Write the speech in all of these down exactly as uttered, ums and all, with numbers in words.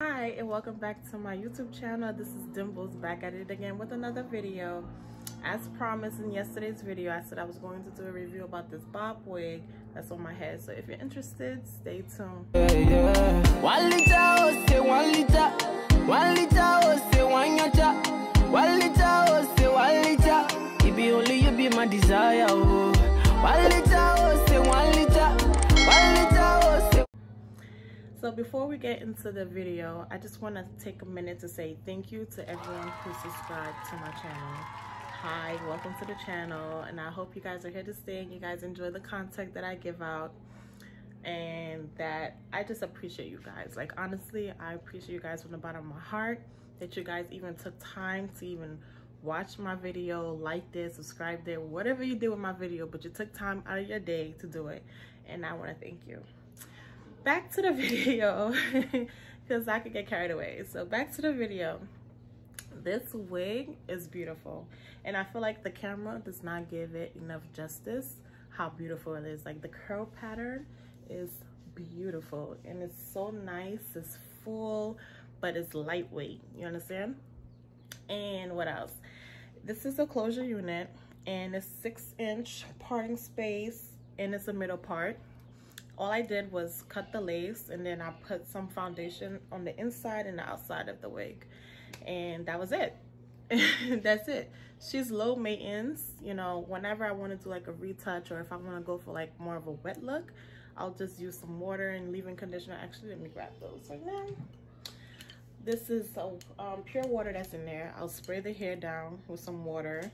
Hi and welcome back to my YouTube channel. This is Dimplez, back at it again with another video. As promised in yesterday's video, I said I was going to do a review about this bob wig that's on my head. So if you're interested, stay tuned. So before we get into the video, I just want to take a minute to say thank you to everyone who subscribed to my channel. Hi, welcome to the channel, and I hope you guys are here to stay and you guys enjoy the content that I give out, and that I just appreciate you guys. Like, honestly, I appreciate you guys from the bottom of my heart, that you guys even took time to even watch my video, like there, subscribe there, whatever you did with my video, but you took time out of your day to do it, and I want to thank you. Back to the video, because I could get carried away. So back to the video. This wig is beautiful, and I feel like the camera does not give it enough justice how beautiful it is. Like, the curl pattern is beautiful, and it's so nice. It's full, but it's lightweight, you understand? And what else? This is a closure unit, and it's six inch parting space, and it's a middle part. All I did was cut the lace, and then I put some foundation on the inside and the outside of the wig, and that was it. That's it. She's low maintenance. You know, whenever I want to do like a retouch, or if I want to go for like more of a wet look, I'll just use some water and leave-in conditioner. Actually, let me grab those right now. This is um, pure water that's in there. I'll spray the hair down with some water,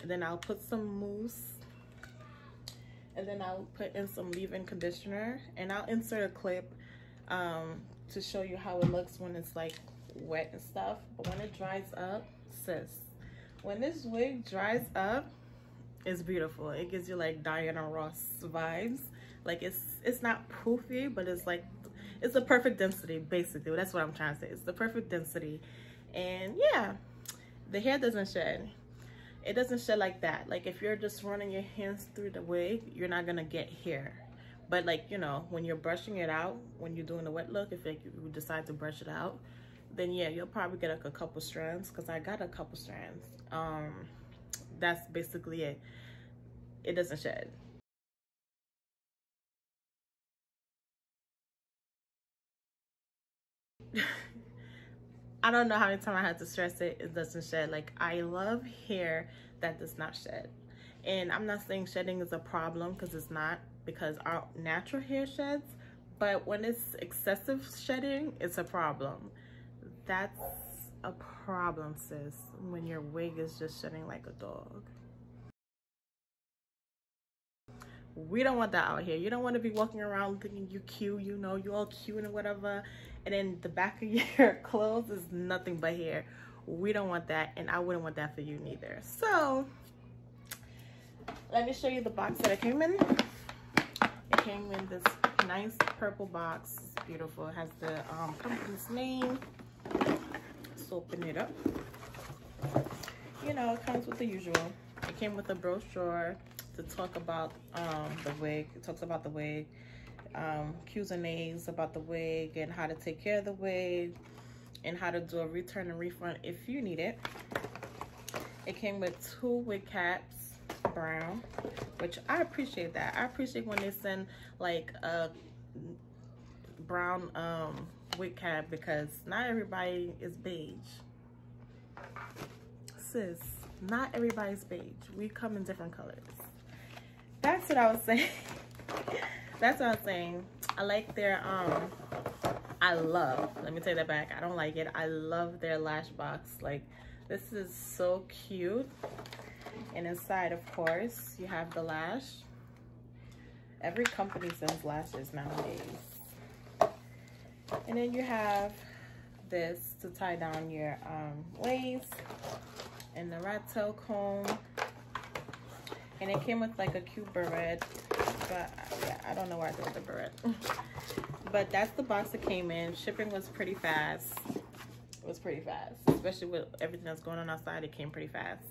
and then I'll put some mousse, and then I'll put in some leave-in conditioner, and I'll insert a clip um, to show you how it looks when it's like wet and stuff. But when it dries up, sis, when this wig dries up, it's beautiful. It gives you like Diana Ross vibes. Like, it's it's not poofy, but it's like, it's the perfect density, basically. That's what I'm trying to say. It's the perfect density. And yeah, the hair doesn't shed. It doesn't shed like that. Like, if you're just running your hands through the wig, you're not gonna get hair. But like, you know, when you're brushing it out, when you're doing the wet look, if like, you decide to brush it out, then yeah, you'll probably get like a couple strands, because I got a couple strands. Um, that's basically it. It doesn't shed. I don't know how many times I had to stress it, it doesn't shed. Like, I love hair that does not shed. And I'm not saying shedding is a problem, because it's not, because our natural hair sheds, but when it's excessive shedding, it's a problem. That's a problem, sis, when your wig is just shedding like a dog. We don't want that out here. You don't want to be walking around thinking you cute, you know, you all cute and whatever, and then the back of your clothes is nothing but hair. We don't want that, and I wouldn't want that for you neither. So let me show you the box that it came in. It came in this nice purple box. It's beautiful. It has the um, company's name. Let's open it up. You know, it comes with the usual. It came with a brochure to talk about um, the wig. It talks about the wig, um, Q's and A's about the wig, and how to take care of the wig, and how to do a return and refund if you need it. It came with two wig caps, brown, which I appreciate that. I appreciate when they send like a brown um, wig cap, because not everybody is beige. Sis, not everybody's beige. We come in different colors. That's what I was saying. That's what I was saying. I like their, um, I love, let me take that back. I don't like it. I love their lash box. Like, this is so cute. And inside, of course, you have the lash. Every company sells lashes nowadays. And then you have this to tie down your um, waist, and the rat tail comb. And it came with like a cute barrette, but yeah, I don't know why I did the barrette. But that's the box that came in. Shipping was pretty fast. It was pretty fast, especially with everything that's going on outside. It came pretty fast.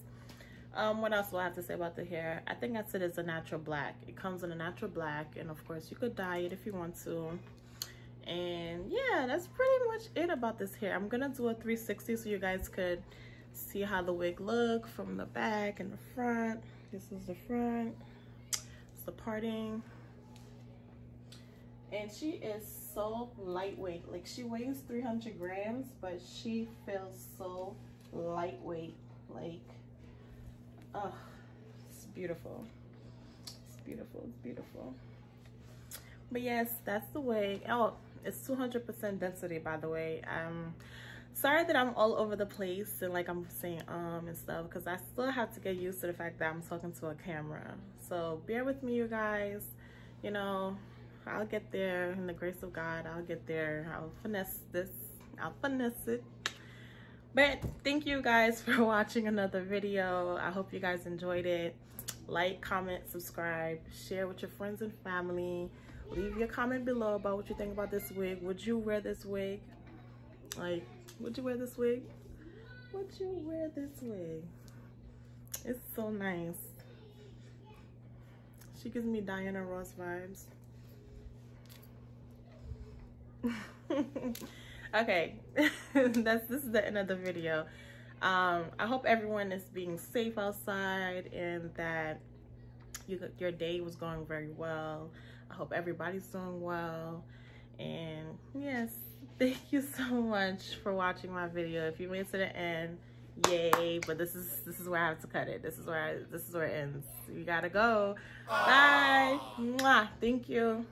Um, what else do I have to say about the hair? I think I said it's a natural black. It comes in a natural black, and of course you could dye it if you want to. And yeah, that's pretty much it about this hair. I'm gonna do a three sixty so you guys could see how the wig look from the back and the front. This is the front, it's the parting. And she is so lightweight. Like, she weighs three hundred grams, but she feels so lightweight. Like, oh, it's beautiful. It's beautiful, it's beautiful. But yes, that's the wig. Oh, it's two hundred percent density, by the way. Um, sorry that I'm all over the place and like I'm saying um and stuff, because I still have to get used to the fact that I'm talking to a camera. So bear with me, you guys. You know, I'll get there in the grace of God. I'll get there. I'll finesse this. I'll finesse it. But thank you guys for watching another video. I hope you guys enjoyed it. Like, comment, subscribe, share with your friends and family. Leave your comment below about what you think about this wig. Would you wear this wig? Like, would you wear this wig? Would you wear this wig? It's so nice. She gives me Diana Ross vibes. Okay, that's this is the end of the video. um I hope everyone is being safe outside and that you, your day was going very well. I hope everybody's doing well. And yes, thank you so much for watching my video. If you made it to the end, yay. But this is this is where I have to cut it. This is where I, this is where it ends. You gotta go. Aww. Bye. Mwah. Thank you.